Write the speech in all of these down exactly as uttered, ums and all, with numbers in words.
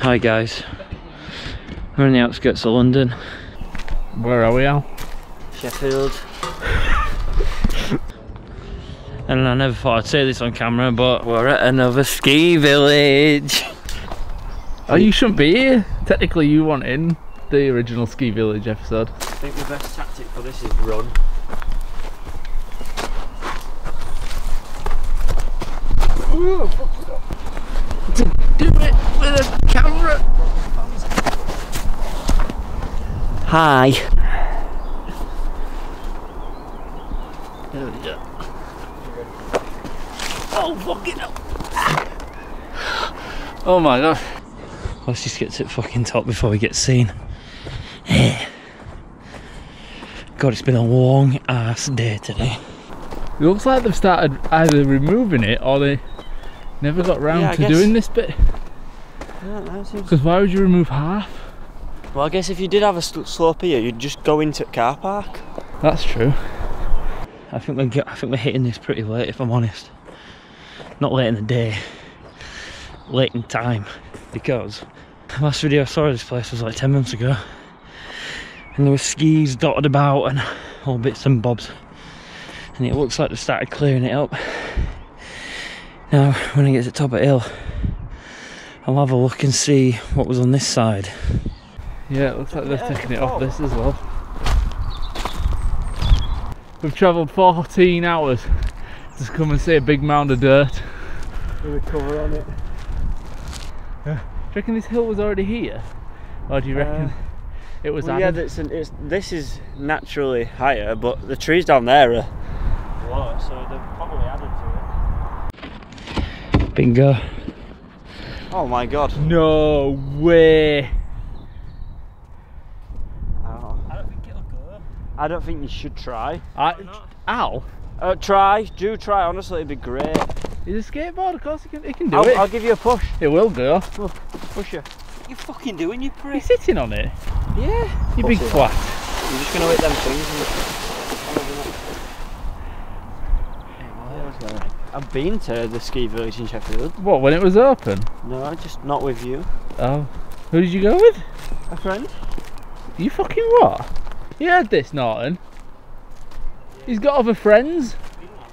Hi guys, we're in the outskirts of London. Where are we, Al? Sheffield. And I never thought I'd say this on camera, but we're at another ski village. Oh, you shouldn't be here. Technically you weren't in the original ski village episode. I think the best tactic for this is run. Ooh, fuck it up. To do it with a camera. Hi. There we go. Oh, fucking up. Oh my god. Let's just get to the fucking top before we get seen. God, it's been a long ass day today. It looks like they've started either removing it or they never got round yeah, to guess, doing this bit. Because yeah, seems... why would you remove half? Well, I guess if you did have a slope here, you'd just go into the car park. That's true. I think we're get, I think we're hitting this pretty late, if I'm honest. Not late in the day, late in time, because the last video I saw of this place was like ten months ago, and there were skis dotted about and all bits and bobs, and it looks like they've started clearing it up. Now, when I get to the top of the hill, I'll have a look and see what was on this side. Yeah, it looks like they're taking it off this as well. We've travelled fourteen hours to come and see a big mound of dirt. With a cover on it. Yeah. Do you reckon this hill was already here? Or do you reckon uh, it was well, added? Yeah, it's an, it's, this is naturally higher, but the trees down there are low, so they've probably added to it. Bingo. Oh my god. No way. Ow. I don't think it'll go. I don't think you should try. I, Al? Uh, try. Do try. Honestly, it'd be great. He's a skateboard. Of course he can, he can do I'll, it. I'll give you a push. It will go. Look, push you. What are you fucking doing, you prick? You're sitting on it. Yeah. You big twat. You're just going to hit them things. And... Hey, I've been to the ski village in Sheffield. What, when it was open? No, just not with you. Oh. Who did you go with? A friend. You fucking what? You heard this, Norton? Yeah. He's got other friends.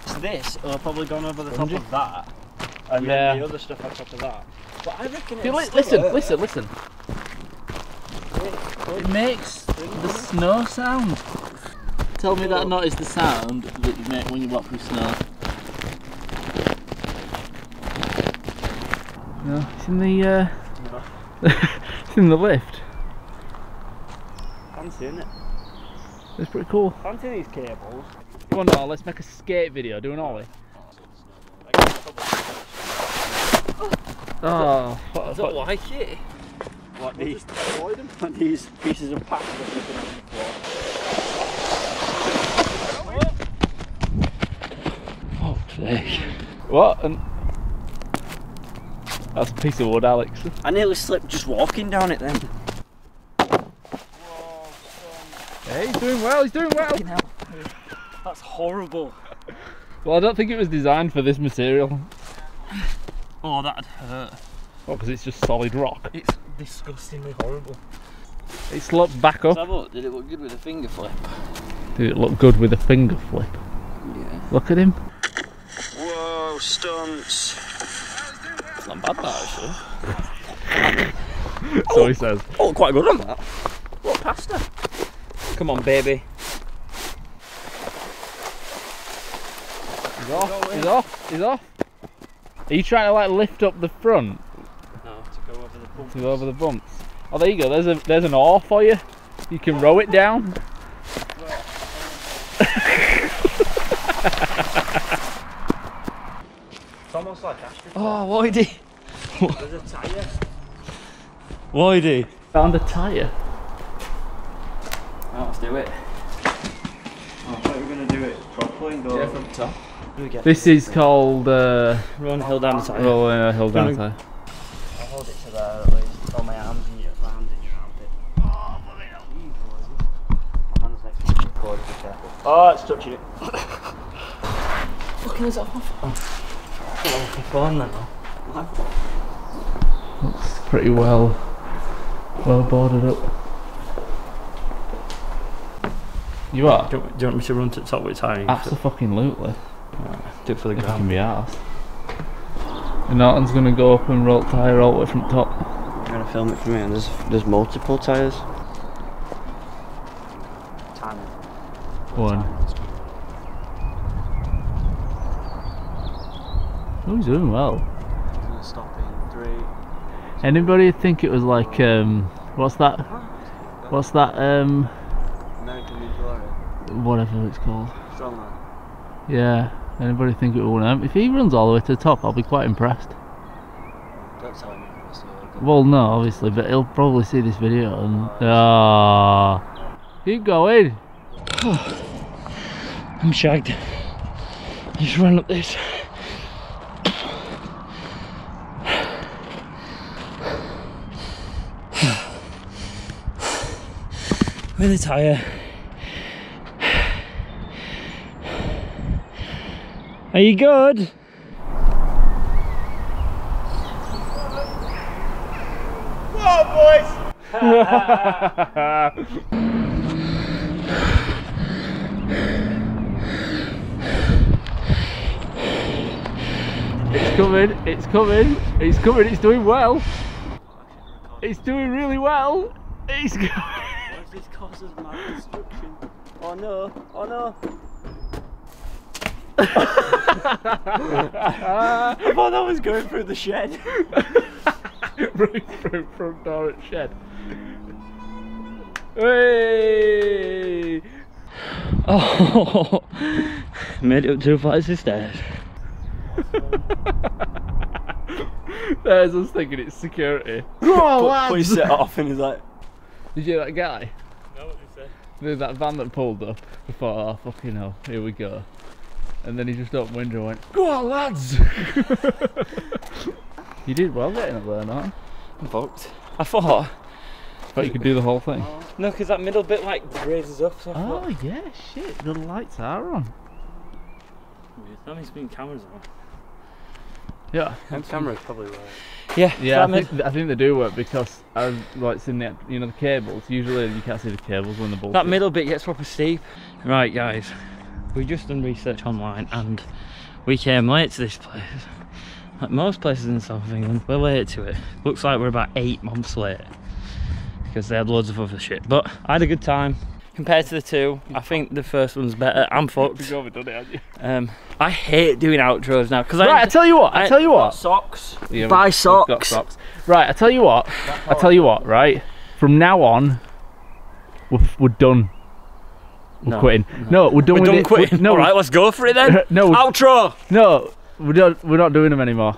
It's this, or I've probably gone over the top of that. And yeah, then the other stuff on top of that. But I reckon it's li Listen, hurt. listen, listen. It makes the snow sound. Tell me that not is the sound that you make when you walk through snow. No, it's in the uh, no. It's in the lift. Fancy, isn't it? It's pretty cool. Fancy these cables. Come on, now, let's make a skate video. Do an ollie. Oh, I don't what? like it. Like these, like these pieces of pack. Oh, today. What? And that's a piece of wood, Alex. I nearly slipped just walking down it then. Whoa, hey, he's doing well, he's doing well! That's horrible. Well, I don't think it was designed for this material. Oh, that'd hurt. Oh, because it's just solid rock. It's disgustingly horrible. It sloped back up. Let's have a look. Did it look good with a finger flip? Did it look good with a finger flip? Yeah. Look at him. Whoa, stunts. Not bad that actually. So oh, he says. Oh, quite good on that. What pasta? Come on, baby. He's off. He's off. He's off. Are you trying to like lift up the front? No, to go over the bumps. To go over the bumps. Oh, there you go. There's a there's an oar for you. You can row it down. Almost like Astrid. Oh, Lloydie! There's a tyre. Lloydie! Found a tyre. Right, let's do it. Oh, I thought we were going to do it properly and go yeah, from top. This, this is thing? called. Uh, Rolling hill down tyre. Rolling uh, hill down tyre. I'll hold it to there at least. On my arms and your arms in your armpit. Oh, bloody hell. My hand's next to you. Forward, be careful. Oh, it's touching it. Fucking is it off? Oh. Phone, looks pretty well well boarded up. You are? Do you, do you want me to run to the top with tiring? Absolutely. Right, do it for the ground. It can be arsed. And Norton's going to go up and roll tyre all the way from the top. I'm trying to film it for me, and there's, there's multiple tyres. One. Oh, he's doing well. Stop in three. Anybody think it was like, um, what's that? What's that? Um, American Ninja. Whatever it's called. Strongman. Yeah. Anybody think it will win him? If he runs all the way to the top, I'll be quite impressed. Don't tell him you're impressed. Well, no, obviously, but he'll probably see this video and. Ah, oh, keep going. I'm shagged. I just ran up this. Really tired. Are you good? Whoa, boys! It's coming, it's coming, it's coming, it's doing well. It's doing really well. It's going. This causes my destruction. Oh no, oh no. I thought that was going through the shed. Right through front door at shed. Hey! Oh, made it up two flights of stairs. There's us thinking it's security. Oh, put set off and he's like, did you hear that guy? No, what did he say? That van that pulled up. I thought, oh fucking hell, here we go. And then he just opened the window and went, go on lads! You did well getting up there, not? I'm fucked. I thought. But you could do the whole thing. No, because that middle bit like raises up. So oh thought, yeah, shit, the lights are on. That means being cameras on. Yeah, and cameras probably work. Yeah, yeah. I think, I think they do work because I've like seen the you know the cables. Usually you can't see the cables when the ball. That middle bit gets proper steep. Right, guys, we just done research online and we came late to this place. Like most places in South England, we're late to it. Looks like we're about eight months late because they had loads of other shit. But I had a good time. Compared to the two, I think the first one's better. I'm fucked. You've overdone it, haven't you? Um, I hate doing outros now because right, I. I tell you what. I, I tell you what. Socks. Yeah, buy socks. Got socks. Right. I tell you what. I tell you what. Right. From now on, we're we're done. We're no, quitting. No. no, we're done. We're with done it. quitting. We're, no. All right. Let's go for it then. No. Outro. No. We don't. We're not doing them anymore.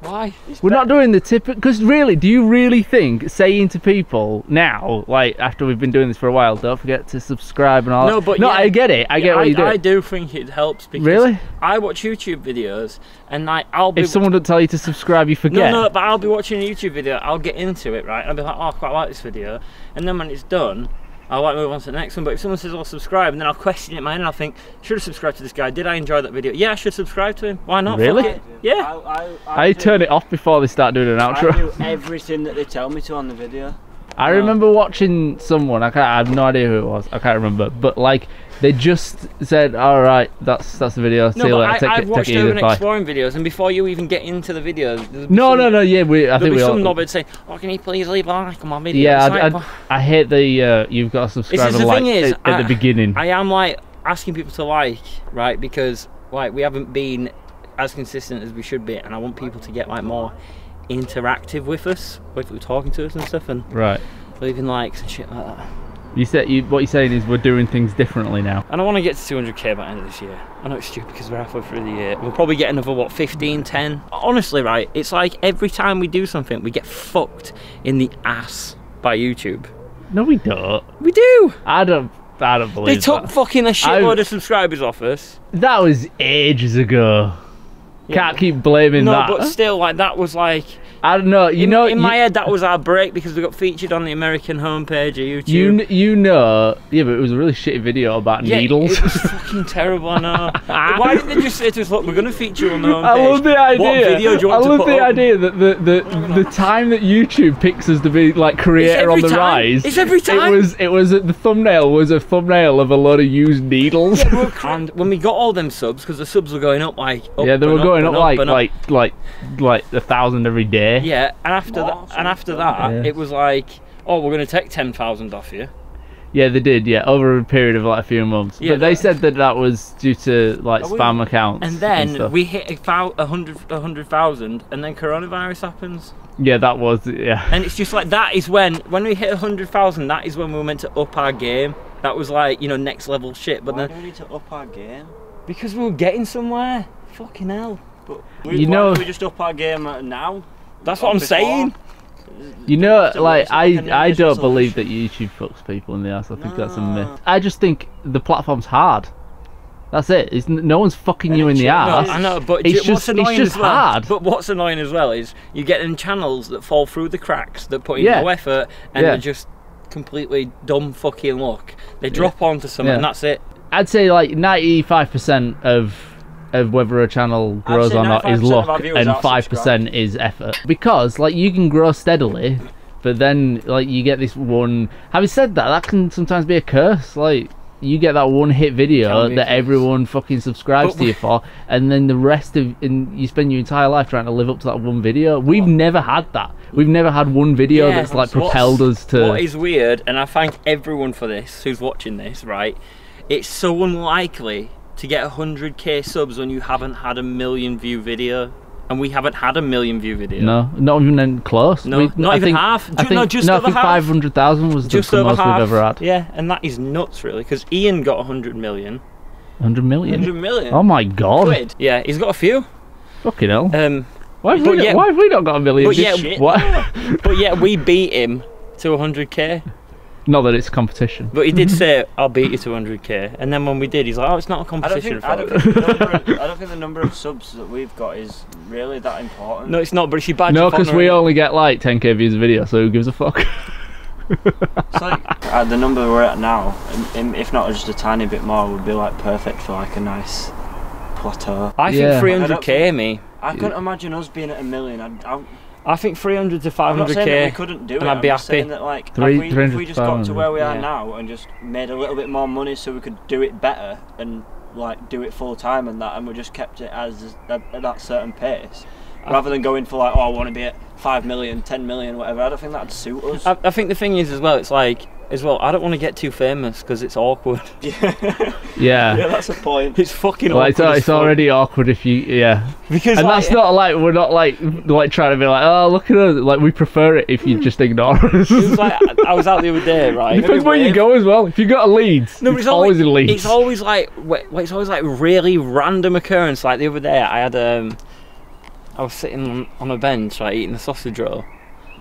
Why? It's we're better. not doing the tip because really, do you really think saying to people now, like after we've been doing this for a while, don't forget to subscribe and all? No, that. but no, yeah, I get it. I yeah, get what I, you do. I do think it helps because really, I watch YouTube videos and like I'll be. If someone doesn't tell you to subscribe, you forget. No, no, but I'll be watching a YouTube video. I'll get into it, right? I'll be like, oh, I quite like this video, and then when it's done, I'll like move on to the next one. But if someone says, "Oh, subscribe," and then I'll question it in my head and I'll think, should I subscribe to this guy? Did I enjoy that video? Yeah, I should subscribe to him. Why not? Really? I yeah. I, I, I, I do, turn it off before they start doing an outro. I do everything that they tell me to on the video. I um, remember watching someone. I can't. I have no idea who it was. I can't remember. But like, they just said, "All right, that's that's the video." See no, you later. Take I've it, watched take it urban exploring videos, and before you even get into the videos, no, some, no, no, yeah, we. I think we some knobhead saying, "Oh, can you please leave a like on my video?" Yeah, I, like, I, I hate the uh, you've got to subscribe and like is, at, I, at the beginning. I am like asking people to like, right? Because like we haven't been as consistent as we should be, and I want people to get like more interactive with us, with people talking to us and stuff, and right, leaving likes and shit like that. You said you, what you're saying is we're doing things differently now. And I want to get to two hundred K by the end of this year. I know it's stupid because we're halfway through the year. We'll probably get another, what, fifteen, ten? Honestly, right, it's like every time we do something, we get fucked in the ass by YouTube. No, we don't. We do. I don't, I don't believe They took that. fucking a shitload I've, of subscribers off us. That was ages ago. Yeah. Can't keep blaming no, that. No, but still, like, that was like... I don't know. You in, know, in my you, head that was our break because we got featured on the American homepage of YouTube. You you know, yeah, but it was a really shitty video about yeah, needles. It was fucking terrible. I know. Why didn't they just say to us, "Look, we're going to feature on the homepage"? I love the idea. What video do you want I love to put the up? idea that the the, the time that YouTube picks us to be like creator on the time. rise. It's every time. It was it was the thumbnail was a thumbnail of a load of used needles. Yeah, and when we got all them subs, because the subs were going up like up yeah, they were going up, up, like, up like like like like a thousand every day. Yeah, and after that, and after that, yeah. it was like, oh, we're going to take ten thousand off you. Yeah, they did. Yeah, over a period of like a few months. Yeah, but they said that that was due to like spam accounts. And then and we hit a hundred, a hundred thousand, and then coronavirus happens. Yeah, that was yeah. And it's just like that is when when we hit a hundred thousand. That is when we were meant to up our game. That was like you know next level shit. But Why then do we need to up our game because we were getting somewhere. Fucking hell. But we, you know, we just up our game now. That's what I'm saying. You know, like I, I don't believe that YouTube fucks people in the ass. I think that's a myth. I just think the platform's hard. That's it. It's, no one's fucking you in the ass. I know, but it's just it's just hard. But what's annoying as well is you get in channels that fall through the cracks, that put in no effort, and they're just completely dumb fucking luck. They drop onto something, and that's it. I'd say like ninety-five percent of. of whether a channel grows or not is luck, and five percent is effort. Because like you can grow steadily, but then like you get this one. Having said that, that can sometimes be a curse. Like you get that one hit video that everyone fucking subscribes to you for, and then the rest of and you spend your entire life trying to live up to that one video. We've never had that. We've never had one video that's like propelled us to. What is weird, and I thank everyone for this who's watching this, right? It's so unlikely to get a hundred K subs when you haven't had a million view video, and we haven't had a million view video. No, not even close. No, we, not I even think, half. I think, no, just no, over I think half. five hundred thousand was just the, the most half. we've ever had. Yeah, and that is nuts, really, because Ian got a hundred million. a hundred million? a hundred million. Oh my god. Quid. Yeah, he's got a few. Fucking hell. Um, why, have we got, yeah, why have we not got a million? But yeah, shit. What? But yeah, we beat him to a hundred K. Not that it's a competition. But he did say, I'll beat you to a hundred K. And then when we did, he's like, oh, it's not a competition. I don't think, I don't think, the, number of, I don't think the number of subs that we've got is really that important. No, it's not, but it's your badge. No, because we only get like ten K views a video, so who gives a fuck? It's like uh, the number we're at now, if not just a tiny bit more, would be like perfect for like a nice plateau. I yeah. think three hundred K, me. I couldn't imagine us being at a million. I'd, I'd, I think three hundred to five hundred K, we couldn't do it. And I'd be I'm happy. Saying that, like, Three, if, we, if we just got to where we are yeah. now and just made a little bit more money so we could do it better and like do it full time and that, and we just kept it as at, at that certain pace, rather than going for like, oh, I want to be at five million, ten million, whatever. I don't think that'd suit us. I, I think the thing is as well, it's like as well, I don't want to get too famous because it's awkward. Yeah. yeah. Yeah, that's a point. It's fucking well, awkward. It's, it's already awkward if you, yeah. Because and like, that's not like, we're not like like trying to be like, oh, look at us. Like, we prefer it if you just ignore us. It was like, I was out the other day, right? It depends where you go as well. If you got a Leeds, no, it's, it's always, always in Leeds. It's always like, it's always like really random occurrence. Like the other day, I had, um, I was sitting on a bench, right, eating a sausage roll.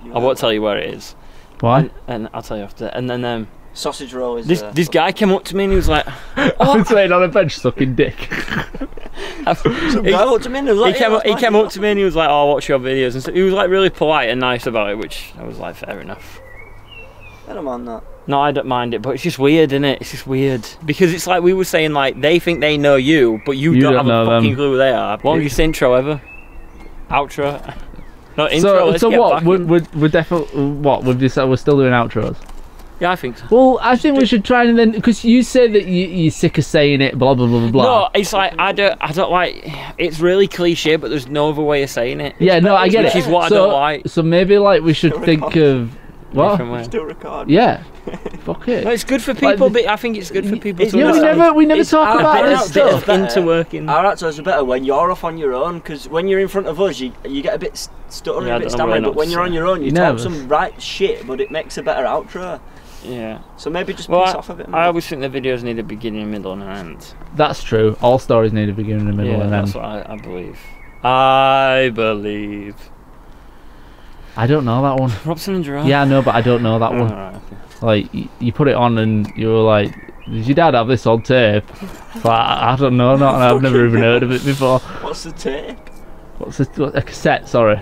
Yeah. I won't tell you where it is. Why? And, and I'll tell you after. And then um, sausage roll is this. There. This guy came up to me and he was like, oh. "I've been sitting on a bench sucking dick." Some guy looked at me and was like, he, yeah, came, he came up to me and he was like, "Oh, watch your videos." And so he was like really polite and nice about it, which I was like, "Fair enough." I don't mind that. No, I don't mind it, but it's just weird, isn't it? It's just weird because it's like we were saying, like they think they know you, but you, you don't, don't have a fucking them. clue who they are. Longest yeah. intro ever. Outro. No, intro, so so what? We're, we're, we're definitely what we've decided we're still doing outros. Yeah, I think so. Well, I think we should try and then because you say that you, you're sick of saying it, blah blah blah blah. No, it's like I don't, I don't like. It's really cliche, but there's no other way of saying it. Yeah, no, I get it. Which is what I don't like. So maybe like we should think of. Well, still record. Yeah. Fuck it. No, it's good for people. Like, but I think it's good for people. To you know, we never, we never it's talk about this stuff. Into working. Our outros are better when you're off on your own, because when you're in front of us, you you get a bit stuttering, yeah, a bit stammering. But when you're on your own, you talk some right shit, but it makes a better outro. Yeah. So maybe just well, piece I, off a bit. More. I always think the videos need a beginning, middle, and an end. That's true. All stories need a beginning, a middle, yeah, and an end. That's what I, I believe. I believe. I don't know that one. Robson and Gerard. Yeah, I know, but I don't know that one. Oh, right, okay. Like, you, you put it on and you were like, did your dad have this on tape? But I, I don't know, not, I've never even heard of it before. What's the tape? What's the, what, a cassette, sorry.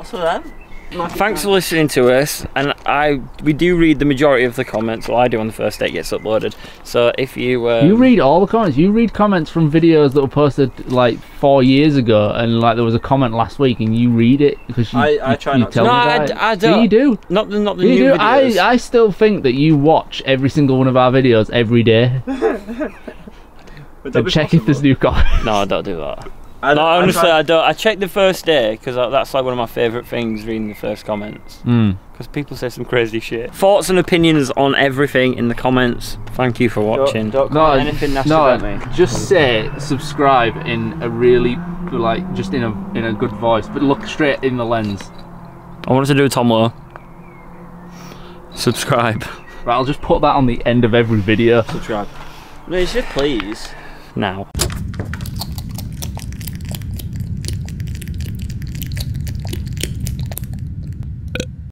What's with them? Thanks for listening to us, and I we do read the majority of the comments. Well, I do on the first day it gets uploaded. So if you um, you read all the comments, you read comments from videos that were posted like four years ago, and like there was a comment last week, and you read it because you, I, I try you, not you tell to. me no, about I, I don't. Do you do not the not the do new do? videos. I I still think that you watch every single one of our videos every day. And check possible? if there's new comments. No, I don't do that. I no, honestly, I, I don't. I checked the first day because that's like one of my favourite things, reading the first comments. Because mm. people say some crazy shit. Thoughts and opinions on everything in the comments. Thank you for watching. Don't, don't no, anything nasty no, about me. Just say subscribe in a really like just in a in a good voice, but look straight in the lens. I wanted to do a Tom Lowe. Subscribe. Right, I'll just put that on the end of every video. Subscribe. No, you should please now.